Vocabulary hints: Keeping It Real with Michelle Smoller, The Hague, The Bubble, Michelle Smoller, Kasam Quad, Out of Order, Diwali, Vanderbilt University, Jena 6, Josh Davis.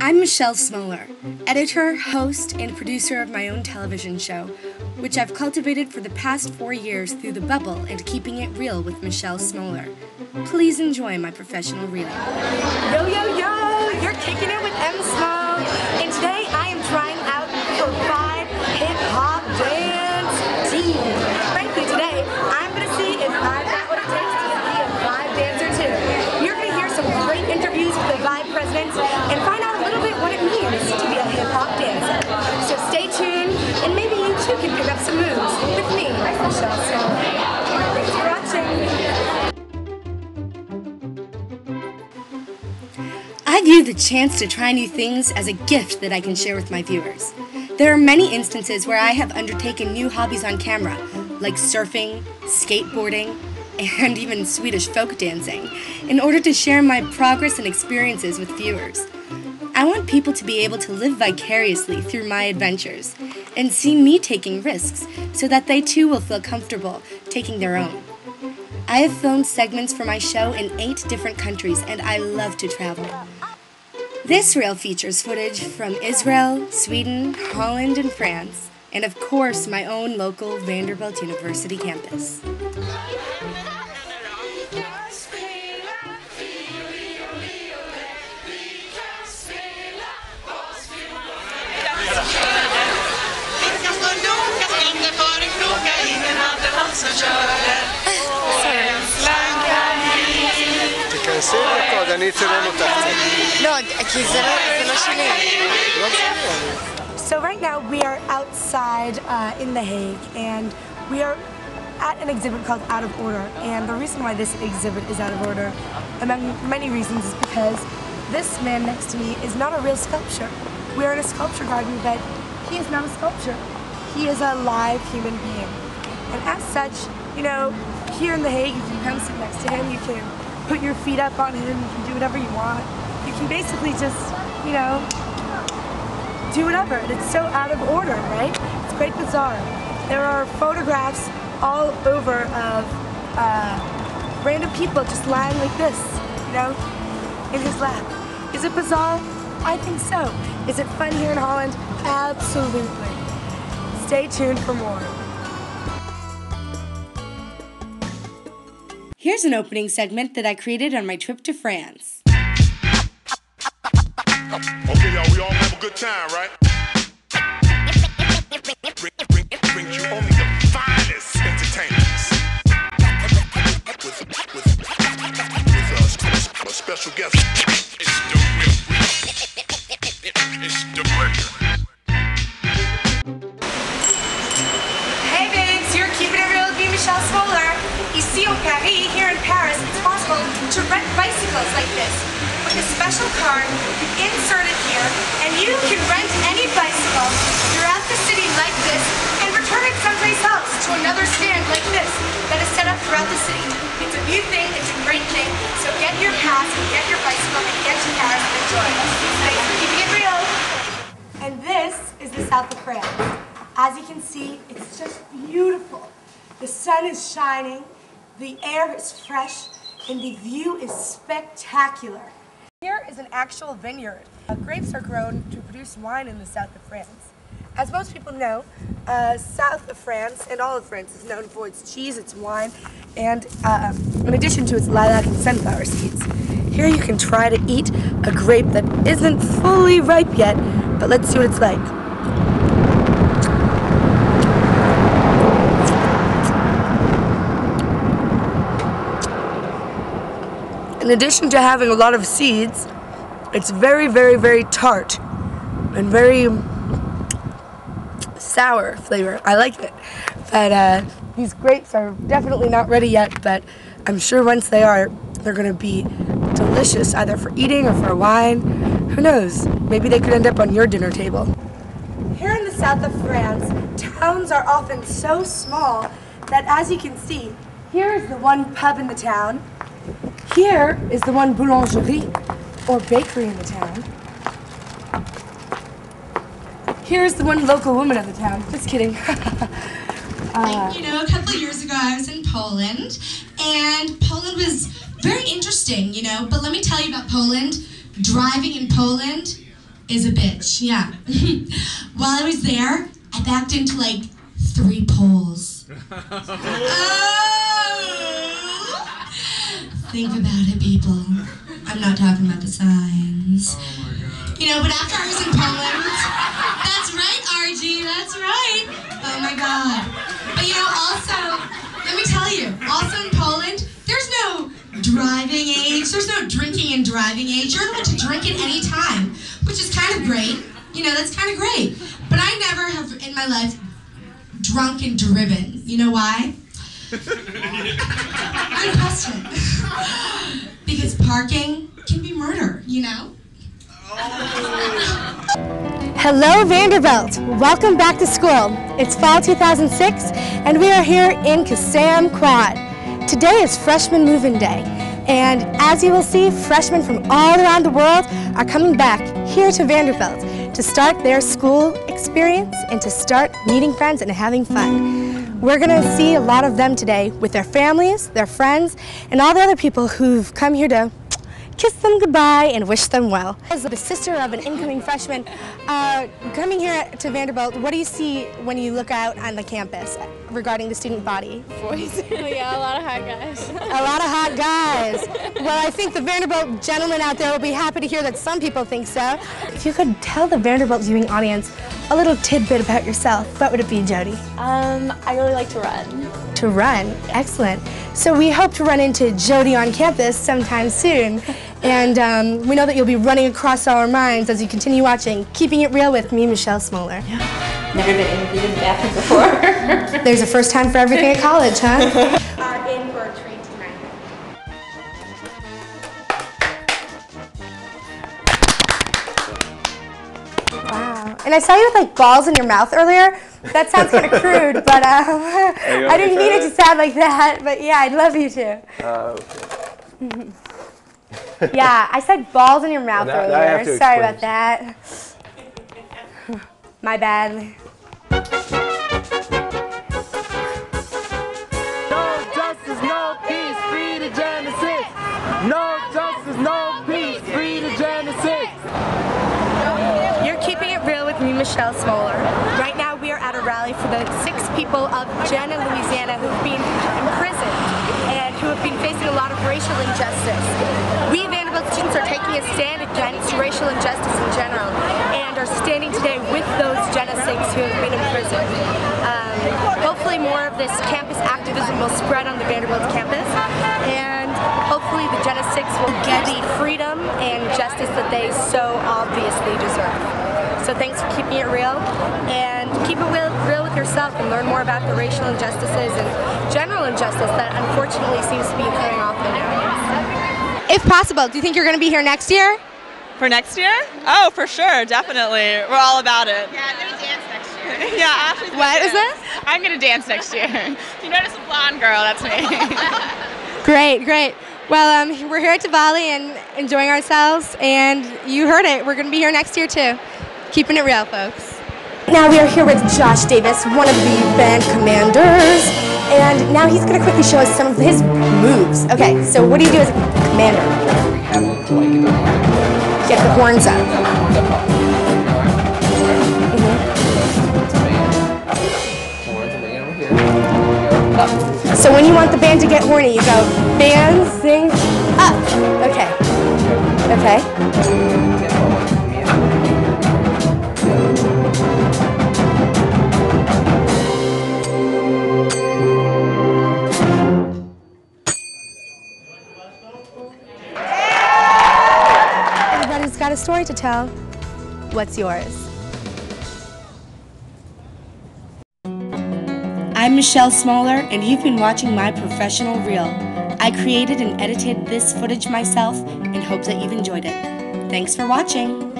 I'm Michelle Smoller, editor, host, and producer of my own television show, which I've cultivated for the past 4 years through The Bubble and Keeping It Real with Michelle Smoller. Please enjoy my professional reeling. Yo, yo, yo! You're kicking it with M. Smoll, and today I am trying out for 5 hip-hop dance team. Frankly, today, I'm going to see if I've got what it takes to be a Vibe dancer, too. You're going to hear some great interviews with the Vibe presidents and find out a little bit what it means to be a hip-hop dancer. So stay tuned, and maybe you, too, can pick up some moves with me, Michelle Smoller. Thanks for watching. I view the chance to try new things as a gift that I can share with my viewers. There are many instances where I have undertaken new hobbies on camera, like surfing, skateboarding, and even Swedish folk dancing, in order to share my progress and experiences with viewers. I want people to be able to live vicariously through my adventures, and see me taking risks so that they too will feel comfortable taking their own. I have filmed segments for my show in 8 different countries, and I love to travel. This reel features footage from Israel, Sweden, Holland, and France, and of course my own local Vanderbilt University campus. So right now we are outside in The Hague, and we are at an exhibit called Out of Order. And the reason why this exhibit is out of order, among many reasons, is because this man next to me is not a real sculpture. We are in a sculpture garden, but he is not a sculpture. He is a live human being. And as such, you know, here in The Hague, you can come sit next to him, you can put your feet up on him, you can do whatever you want. You can basically just, you know, do whatever. And it's so out of order, right? It's quite bizarre. There are photographs all over of random people just lying like this, you know, in his lap. Is it bizarre? I think so. Is it fun here in Holland? Absolutely. Stay tuned for more. Here's an opening segment that I created on my trip to France. Okay, y'all, we all have a good time, right? Bring you only the finest entertainers. With a special guest. It's the real. It's the real. Hey, babes, you're keeping it real with me, Michelle Smoller. Ici au Paris, here in Paris, it's possible to rent bicycles like this with a special card inserted here, and you can rent any bicycle throughout the city like this and return it someplace else to another stand like this that is set up throughout the city. It's a new thing, it's a great thing, so get your pass and get your bicycle and get to Paris and enjoy it. Thanks for keeping it real! And this is the south of France. As you can see, it's just beautiful. The sun is shining. The air is fresh, and the view is spectacular. Here is an actual vineyard. Grapes are grown to produce wine in the south of France. As most people know, south of France and all of France is known for its cheese, its wine, and in addition to its lilac and sunflower seeds. Here you can try to eat a grape that isn't fully ripe yet, but let's see what it's like. In addition to having a lot of seeds, it's very, very, very tart and very sour flavor. I like it. But these grapes are definitely not ready yet, but I'm sure once they are, they're going to be delicious, either for eating or for wine. Who knows? Maybe they could end up on your dinner table. Here in the south of France, towns are often so small that, as you can see, here is the one pub in the town. Here is the one boulangerie, or bakery in the town. Here is the one local woman of the town. Just kidding. You know, a couple of years ago I was in Poland, and Poland was very interesting, you know, but let me tell you about Poland. driving in Poland is a bitch, yeah. While I was there, I backed into like 3 Poles. Oh! Think about it, people. I'm not talking about the signs. Oh my God. You know, but after I was in Poland, that's right, RG, that's right. Oh my God. But you know, also, let me tell you, also in Poland, there's no driving age, there's no drinking and driving age. You're allowed to drink at any time, which is kind of great. You know, that's kind of great. But I never have in my life drunk and driven. You know why? I'm busted. Because parking can be murder, you know? Oh. Hello, Vanderbilt. Welcome back to school. It's fall 2006, and we are here in Kasam Quad. Today is Freshman Move-In Day, and as you will see, freshmen from all around the world are coming back here to Vanderbilt to start their school experience and to start meeting friends and having fun. We're going to see a lot of them today with their families, their friends, and all the other people who've come here to kiss them goodbye and wish them well. As the sister of an incoming freshman coming here to Vanderbilt, what do you see when you look out on the campus regarding the student body? Boys. Yeah, a lot of hot guys. A lot of hot guys. Well, I think the Vanderbilt gentlemen out there will be happy to hear that some people think so. If you could tell the Vanderbilt viewing audience a little tidbit about yourself, what would it be, Jody? I really like to run. To run? Excellent. So we hope to run into Jody on campus sometime soon. And we know that you'll be running across our minds as you continue watching Keeping It Real with me, Michelle Smoller. Yeah. Never been interviewed in the bathroom before. There's a first time for everything at college, huh? Are in for a treat tonight. Wow. And I saw you with like balls in your mouth earlier. That sounds kind of crude, but I didn't mean it to sound like that, but yeah, I'd love you to. Okay. Yeah, I said balls in your mouth earlier. Sorry about that. My bad. No justice, no peace, free to Jena 6. No justice, no peace, free to Jena 6. You're keeping it real with me, Michelle Smoller. Right now we are at a rally for the 6 people of Jena, Louisiana who've been imprisoned and who have been facing a lot of racial injustice. We Vanderbilt students are taking a stand against racial injustice in general and are standing today with those Jena 6 who have been imprisoned. Hopefully more of this campus activism will spread on the Vanderbilt campus, and hopefully the Jena 6 will get the freedom and justice that they so obviously deserve. So thanks for keeping it real, and keep it real with yourself and learn more about the racial injustices and general injustice that unfortunately seems to be occurring often nowadays. If possible, do you think you're going to be here next year? For next year? Oh, for sure, definitely. We're all about it. Yeah, I'm going to dance next year. Yeah, Ashley's gonna dance. What is this? I'm going to dance next year. If you notice a blonde girl, that's me. Great, great. Well, we're here at Diwali and enjoying ourselves, and you heard it. We're going to be here next year, too. Keeping it real, folks. Now we are here with Josh Davis, one of the band commanders, and now he's going to quickly show us some of his moves. Okay, so what do you do as a commander? Get the horns up. Mm-hmm. So when you want the band to get horny, you go, band, sing, up. Okay. Okay. Everybody's got a story to tell. What's yours? I'm Michelle Smoller, and you've been watching my professional reel. I created and edited this footage myself in hopes that you've enjoyed it. Thanks for watching.